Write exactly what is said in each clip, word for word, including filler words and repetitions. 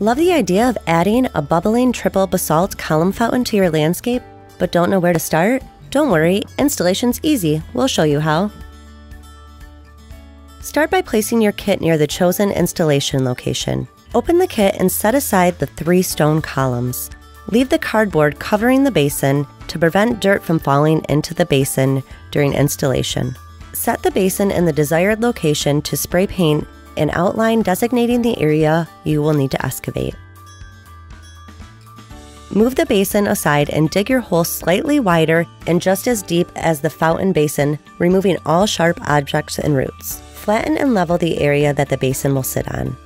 Love the idea of adding a bubbling triple basalt column fountain to your landscape, but don't know where to start? Don't worry, installation's easy, we'll show you how. Start by placing your kit near the chosen installation location. Open the kit and set aside the three stone columns. Leave the cardboard covering the basin to prevent dirt from falling into the basin during installation. Set the basin in the desired location to spray paint an outline designating the area you will need to excavate. Move the basin aside and dig your hole slightly wider and just as deep as the fountain basin, removing all sharp objects and roots. Flatten and level the area that the basin will sit on.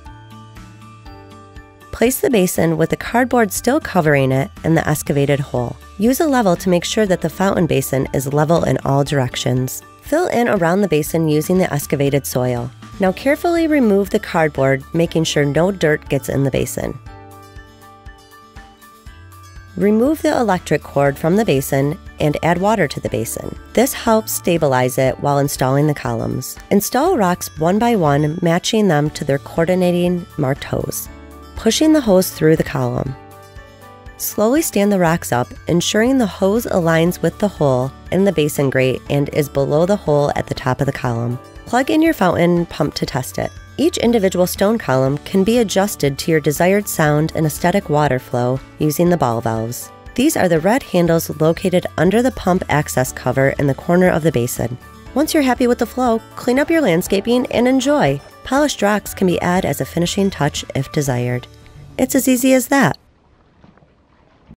Place the basin with the cardboard still covering it in the excavated hole. Use a level to make sure that the fountain basin is level in all directions. Fill in around the basin using the excavated soil. Now carefully remove the cardboard, making sure no dirt gets in the basin. Remove the electric cord from the basin and add water to the basin. This helps stabilize it while installing the columns. Install rocks one by one, matching them to their coordinating marked hose, pushing the hose through the column. Slowly stand the rocks up, ensuring the hose aligns with the hole in the basin grate and is below the hole at the top of the column. Plug in your fountain pump to test it. Each individual stone column can be adjusted to your desired sound and aesthetic water flow using the ball valves. These are the red handles located under the pump access cover in the corner of the basin. Once you're happy with the flow, clean up your landscaping and enjoy. Polished rocks can be added as a finishing touch if desired. It's as easy as that.